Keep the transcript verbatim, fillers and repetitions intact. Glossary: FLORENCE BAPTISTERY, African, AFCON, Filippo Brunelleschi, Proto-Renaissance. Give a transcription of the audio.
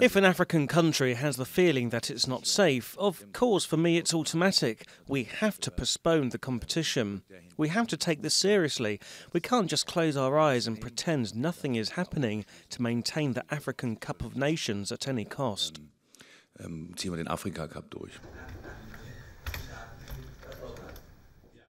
If an African country has the feeling that it's not safe, of course for me it's automatic. We have to postpone the competition. We have to take this seriously. We can't just close our eyes and pretend nothing is happening to maintain the African Cup of Nations at any cost. Ziehen wir den Afrika Cup durch.